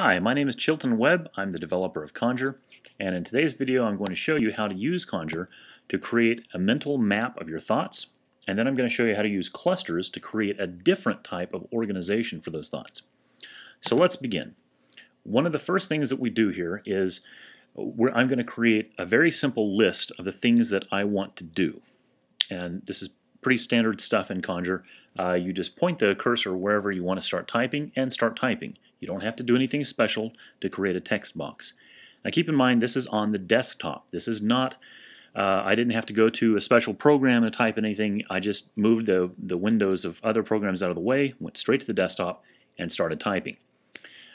Hi, my name is Chilton Webb. I'm the developer of Conjur, and in today's video I'm going to show you how to use Conjur to create a mental map of your thoughts, and then I'm going to show you how to use clusters to create a different type of organization for those thoughts. So let's begin. One of the first things that we do here is I'm going to create a very simple list of the things that I want to do, and this is pretty standard stuff in Conjur. You just point the cursor wherever you want to start typing and start typing. You don't have to do anything special to create a text box. Now keep in mind this is on the desktop. This is not, I didn't have to go to a special program to type anything. I just moved the windows of other programs out of the way, went straight to the desktop, and started typing.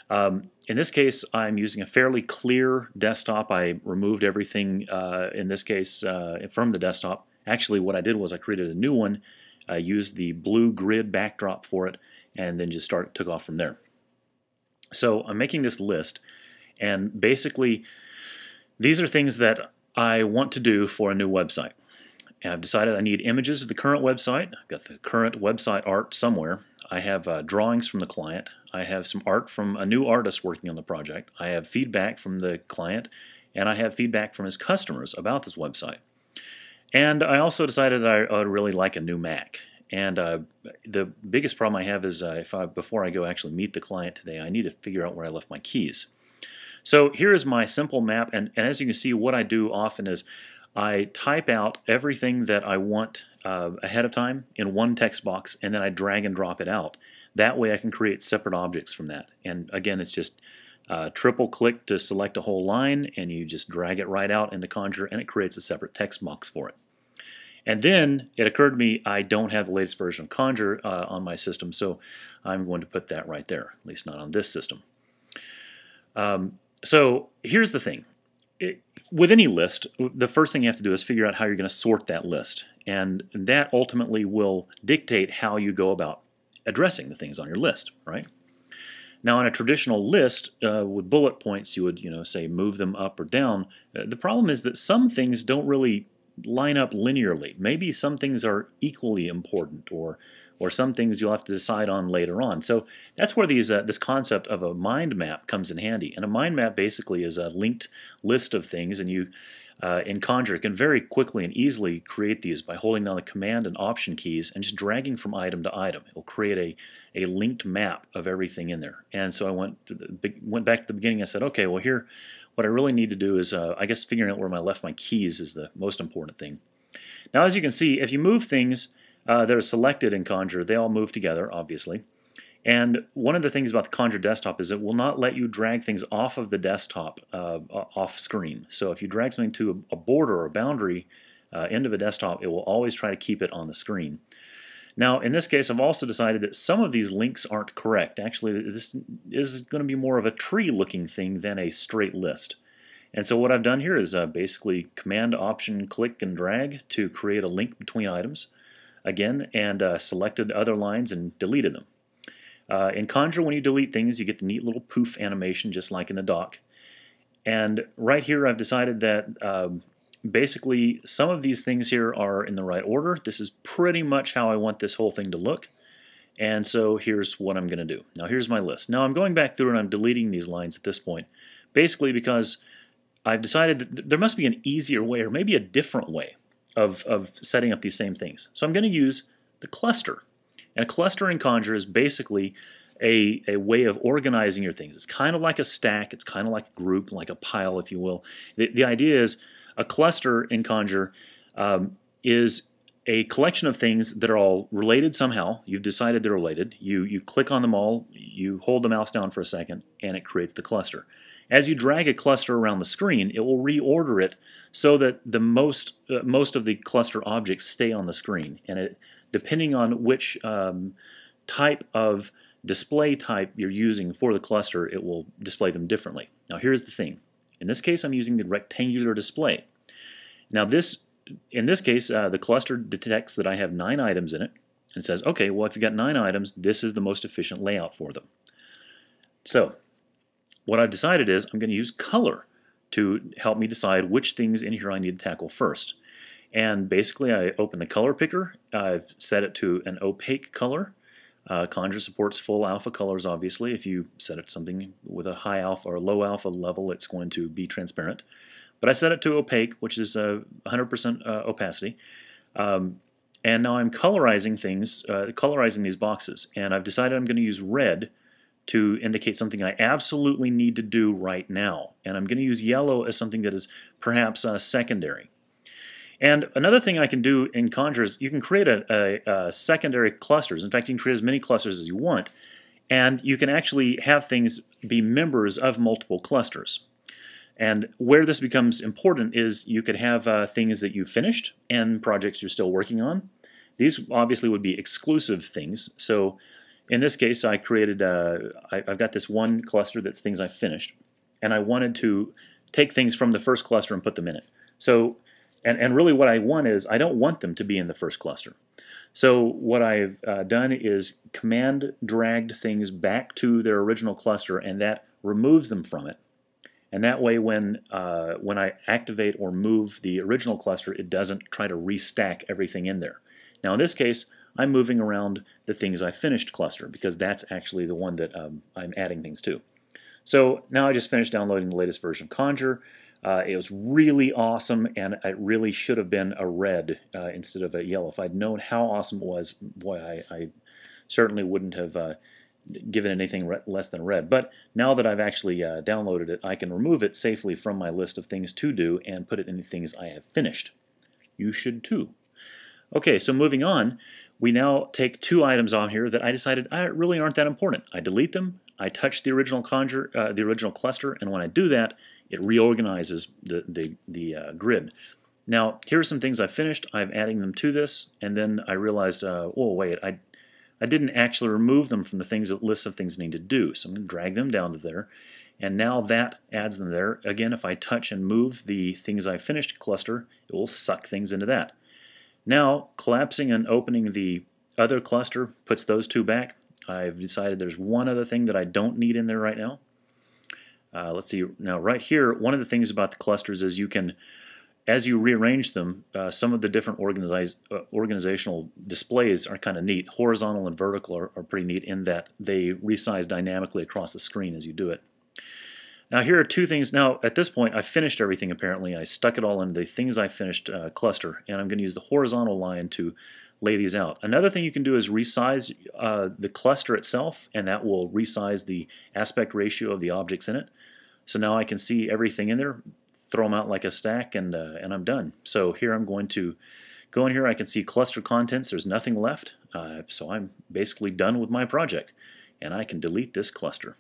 In this case I'm using a fairly clear desktop. I removed everything in this case from the desktop. Actually, what I did was I created a new one, I used the blue grid backdrop for it, and then just took off from there. So I'm making this list, and basically these are things that I want to do for a new website. And I've decided I need images of the current website. I've got the current website art somewhere. I have drawings from the client. I have some art from a new artist working on the project. I have feedback from the client, and I have feedback from his customers about this website. And I also decided I would really like a new Mac. And the biggest problem I have is before I go actually meet the client today, I need to figure out where I left my keys. So here is my simple map, and as you can see, what I do often is I type out everything that I want ahead of time in one text box, and then I drag and drop it out. That way I can create separate objects from that. And again, it's just triple click to select a whole line, and you just drag it right out into Conjur, and it creates a separate text box for it. And then it occurred to me I don't have the latest version of Conjur on my system, so I'm going to put that right there, at least not on this system. So here's the thing. With any list, the first thing you have to do is figure out how you're going to sort that list, and that ultimately will dictate how you go about addressing the things on your list, right? Now, on a traditional list with bullet points, you would, say move them up or down. The problem is that some things don't really line up linearly. Maybe some things are equally important, or some things you'll have to decide on later on. So that's where these this concept of a mind map comes in handy. And a mind map basically is a linked list of things, and you in Conjur can very quickly and easily create these by holding down the command and option keys and just dragging from item to item. It will create a linked map of everything in there. And so I went back to the beginning. I said, okay, well here, what I really need to do is, I guess figuring out where I left my keys is the most important thing. Now as you can see, if you move things that are selected in Conjur, they all move together, obviously. And one of the things about the Conjur desktop is it will not let you drag things off of the desktop, off screen. So if you drag something to a border or a boundary end of a desktop, it will always try to keep it on the screen. Now in this case I've also decided that some of these links aren't correct. Actually this is going to be more of a tree looking thing than a straight list. And so what I've done here is basically command, option, click, and drag to create a link between items again, and selected other lines and deleted them. In Conjur, when you delete things, you get the neat little poof animation just like in the dock. And right here I've decided that basically some of these things here are in the right order. This is pretty much how I want this whole thing to look. And so here's what I'm going to do. Now here's my list. Now I'm going back through and I'm deleting these lines at this point, basically because I've decided that there must be an easier way or maybe a different way of setting up these same things. So I'm going to use the cluster. And a cluster in Conjur is basically a way of organizing your things. It's kind of like a stack, it's kind of like a group, like a pile, if you will. The idea is a cluster in Conjur is a collection of things that are all related somehow. You've decided they're related. You click on them all, you hold the mouse down for a second, and it creates the cluster. As you drag a cluster around the screen, it will reorder it so that the most of the cluster objects stay on the screen. And it, depending on which type of display type you're using for the cluster, it will display them differently. Now here's the thing. In this case, I'm using the rectangular display. Now this, in this case, the cluster detects that I have 9 items in it and says, okay, well if you've got 9 items, this is the most efficient layout for them. So what I've decided is I'm going to use color to help me decide which things in here I need to tackle first. And basically I open the color picker, I've set it to an opaque color, Conjur supports full alpha colors, obviously. If you set it to something with a high alpha or low alpha level, it's going to be transparent. But I set it to opaque, which is 100% opacity. And now I'm colorizing things, colorizing these boxes. And I've decided I'm going to use red to indicate something I absolutely need to do right now. And I'm going to use yellow as something that is perhaps secondary. And another thing I can do in Conjur is you can create a secondary clusters. In fact, you can create as many clusters as you want. And you can actually have things be members of multiple clusters. And where this becomes important is you could have things that you've finished and projects you're still working on. These obviously would be exclusive things. So in this case, I created, I've got this one cluster that's things I finished. And I wanted to take things from the first cluster and put them in it. So, and really what I want is, I don't want them to be in the first cluster. So what I've done is command dragged things back to their original cluster, and that removes them from it. And that way, when I activate or move the original cluster, it doesn't try to restack everything in there. Now in this case, I'm moving around the things I finished cluster, because that's actually the one that I'm adding things to. So now I just finished downloading the latest version of Conjur. It was really awesome, and it really should have been a red instead of a yellow. If I'd known how awesome it was, boy, I certainly wouldn't have given anything less than red. But now that I've actually downloaded it, I can remove it safely from my list of things to do and put it in things I have finished. You should too. Okay, so moving on, we now take two items on here that I decided really aren't that important. I delete them, I touch the original Conjur, the original cluster, and when I do that, it reorganizes the grid. Now, here are some things I finished. I'm adding them to this, and then I realized, oh wait, I didn't actually remove them from the things that lists of things I need to do, so I'm going to drag them down to there, and now that adds them there. Again, if I touch and move the things I finished cluster, it will suck things into that. Now, collapsing and opening the other cluster puts those two back. I've decided there's one other thing that I don't need in there right now. Let's see, now right here, one of the things about the clusters is you can, as you rearrange them, some of the different organizational displays are kind of neat. Horizontal and vertical are pretty neat in that they resize dynamically across the screen as you do it. Now here are two things. Now at this point I finished everything apparently. I stuck it all in the things I finished cluster, and I'm going to use the horizontal line to lay these out. Another thing you can do is resize the cluster itself, and that will resize the aspect ratio of the objects in it. So now I can see everything in there. Throw them out like a stack, and I'm done. So here I'm going to go in here. I can see cluster contents. There's nothing left, so I'm basically done with my project, and I can delete this cluster.